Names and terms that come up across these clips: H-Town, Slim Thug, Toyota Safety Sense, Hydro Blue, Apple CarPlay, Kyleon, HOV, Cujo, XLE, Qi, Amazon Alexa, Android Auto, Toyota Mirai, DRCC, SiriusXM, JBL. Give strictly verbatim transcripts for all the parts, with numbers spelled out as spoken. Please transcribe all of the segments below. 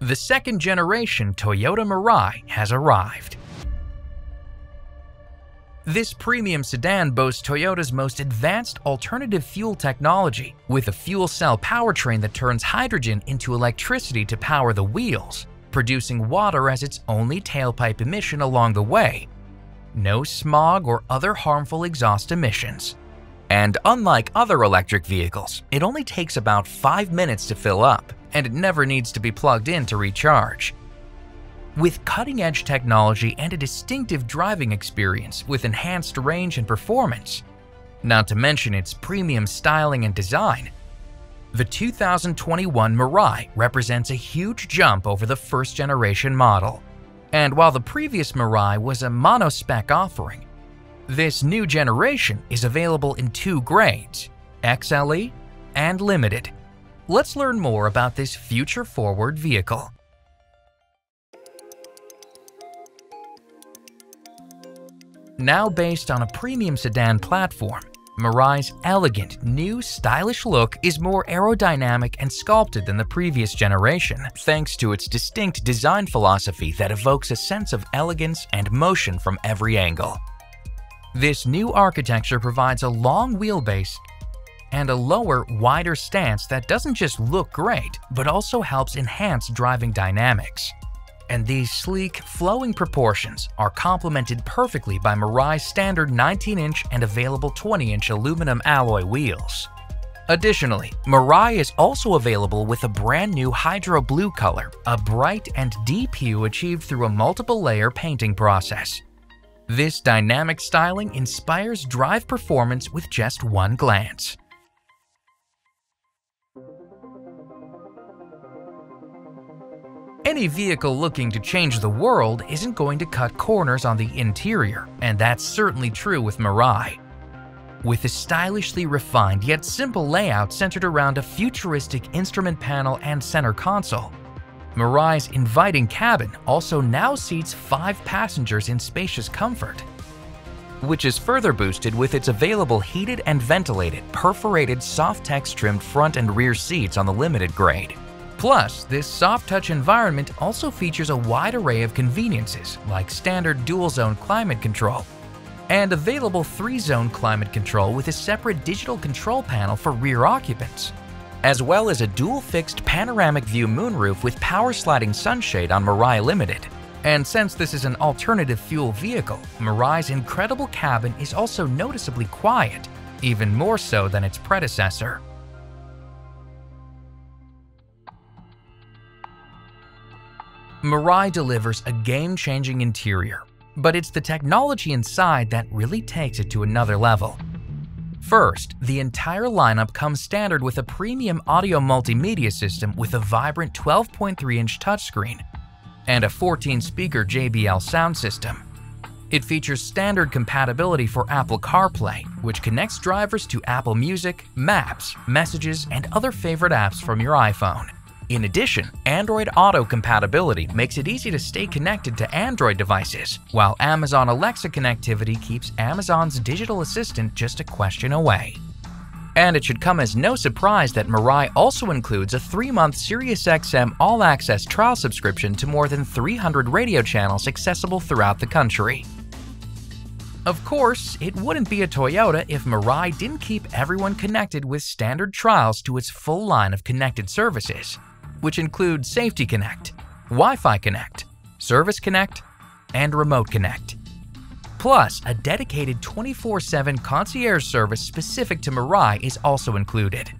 The second generation Toyota Mirai has arrived. This premium sedan boasts Toyota's most advanced alternative fuel technology, with a fuel cell powertrain that turns hydrogen into electricity to power the wheels, producing water as its only tailpipe emission along the way. No smog or other harmful exhaust emissions. And unlike other electric vehicles, it only takes about five minutes to fill up, and it never needs to be plugged in to recharge. With cutting-edge technology and a distinctive driving experience with enhanced range and performance, not to mention its premium styling and design, the two thousand twenty-one Mirai represents a huge jump over the first-generation model. And while the previous Mirai was a monospec offering, this new generation is available in two grades, X L E and Limited. Let's learn more about this future-forward vehicle. Now based on a premium sedan platform, Mirai's elegant, new, stylish look is more aerodynamic and sculpted than the previous generation, thanks to its distinct design philosophy that evokes a sense of elegance and motion from every angle. This new architecture provides a long wheelbase and a lower, wider stance that doesn't just look great, but also helps enhance driving dynamics. And these sleek, flowing proportions are complemented perfectly by Mirai's standard nineteen inch and available twenty inch aluminum alloy wheels. Additionally, Mirai is also available with a brand new Hydro Blue color, a bright and deep hue achieved through a multiple-layer painting process. This dynamic styling inspires drive performance with just one glance. Any vehicle looking to change the world isn't going to cut corners on the interior, and that's certainly true with Mirai. With a stylishly refined yet simple layout centered around a futuristic instrument panel and center console, Mirai's inviting cabin also now seats five passengers in spacious comfort, which is further boosted with its available heated and ventilated, perforated Softex-trimmed front and rear seats on the Limited grade. Plus, this soft-touch environment also features a wide array of conveniences like standard dual-zone climate control and available three-zone climate control with a separate digital control panel for rear occupants, as well as a dual-fixed panoramic view moonroof with power-sliding sunshade on Mirai Limited. And since this is an alternative fuel vehicle, Mirai's incredible cabin is also noticeably quiet, even more so than its predecessor. Mirai delivers a game-changing interior, but it's the technology inside that really takes it to another level. First, the entire lineup comes standard with a premium audio multimedia system with a vibrant twelve point three inch touchscreen and a fourteen speaker J B L sound system. It features standard compatibility for Apple CarPlay, which connects drivers to Apple Music, Maps, Messages, and other favorite apps from your iPhone. In addition, Android Auto compatibility makes it easy to stay connected to Android devices, while Amazon Alexa connectivity keeps Amazon's digital assistant just a question away. And it should come as no surprise that Mirai also includes a three month SiriusXM all-access trial subscription to more than three hundred radio channels accessible throughout the country. Of course, it wouldn't be a Toyota if Mirai didn't keep everyone connected with standard trials to its full line of connected services, which include Safety Connect, Wi-Fi Connect, Service Connect, and Remote Connect. Plus, a dedicated twenty-four seven concierge service specific to Mirai is also included.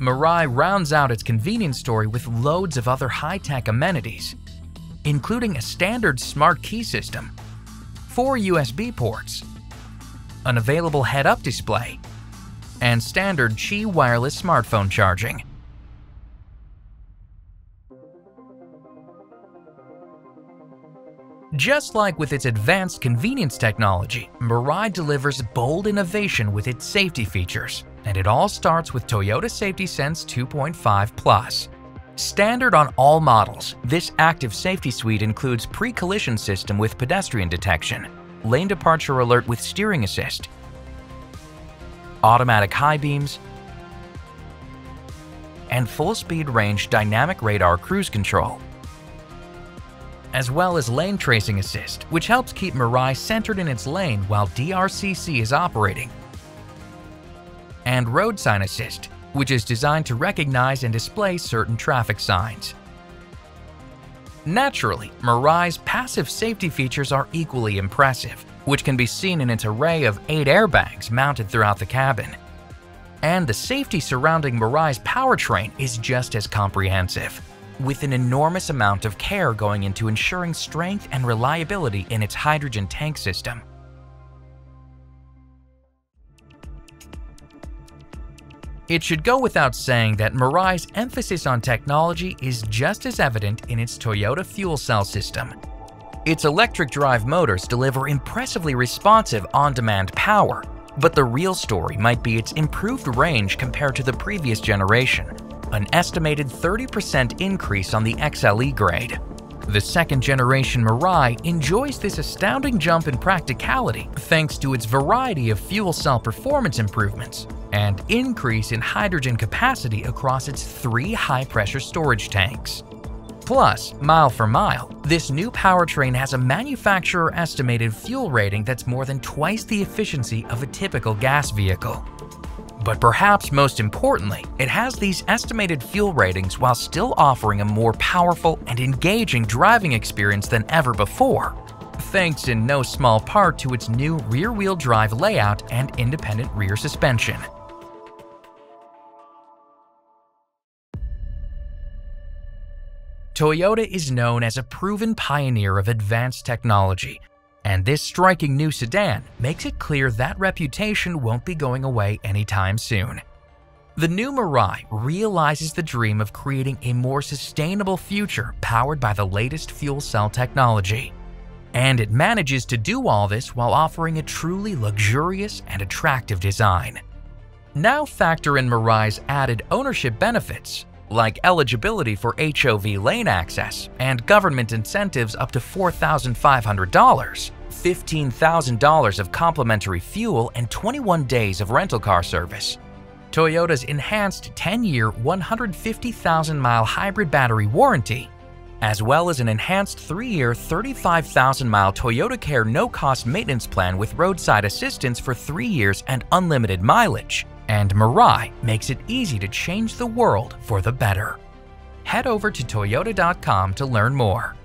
Mirai rounds out its convenience story with loads of other high-tech amenities, including a standard smart key system, four U S B ports, an available head-up display, and standard Qi wireless smartphone charging. Just like with its advanced convenience technology, Mirai delivers bold innovation with its safety features, and it all starts with Toyota Safety Sense two point five plus. Standard on all models, this active safety suite includes pre-collision system with pedestrian detection, lane departure alert with steering assist, automatic high beams, and full-speed range dynamic radar cruise control, as well as lane tracing assist, which helps keep Mirai centered in its lane while D R C C is operating, and road sign assist, which is designed to recognize and display certain traffic signs. Naturally, Mirai's passive safety features are equally impressive, which can be seen in its array of eight airbags mounted throughout the cabin. And the safety surrounding Mirai's powertrain is just as comprehensive, with an enormous amount of care going into ensuring strength and reliability in its hydrogen tank system. It should go without saying that Mirai's emphasis on technology is just as evident in its Toyota fuel cell system. Its electric drive motors deliver impressively responsive on-demand power, but the real story might be its improved range compared to the previous generation, an estimated thirty percent increase on the X L E grade. The second-generation Mirai enjoys this astounding jump in practicality thanks to its variety of fuel cell performance improvements and increase in hydrogen capacity across its three high-pressure storage tanks. Plus, mile for mile, this new powertrain has a manufacturer-estimated fuel rating that's more than twice the efficiency of a typical gas vehicle. But perhaps most importantly, it has these estimated fuel ratings while still offering a more powerful and engaging driving experience than ever before, thanks in no small part to its new rear-wheel drive layout and independent rear suspension. Toyota is known as a proven pioneer of advanced technology, and this striking new sedan makes it clear that reputation won't be going away anytime soon. The new Mirai realizes the dream of creating a more sustainable future powered by the latest fuel cell technology. And it manages to do all this while offering a truly luxurious and attractive design. Now factor in Mirai's added ownership benefits, like eligibility for H O V lane access and government incentives up to four thousand five hundred dollars, fifteen thousand dollars of complimentary fuel, and twenty-one days of rental car service. Toyota's enhanced ten-year, one hundred fifty thousand mile hybrid battery warranty, as well as an enhanced three-year, thirty-five thousand mile Toyota Care no-cost maintenance plan with roadside assistance for three years and unlimited mileage. And Mirai makes it easy to change the world for the better. Head over to Toyota dot com to learn more.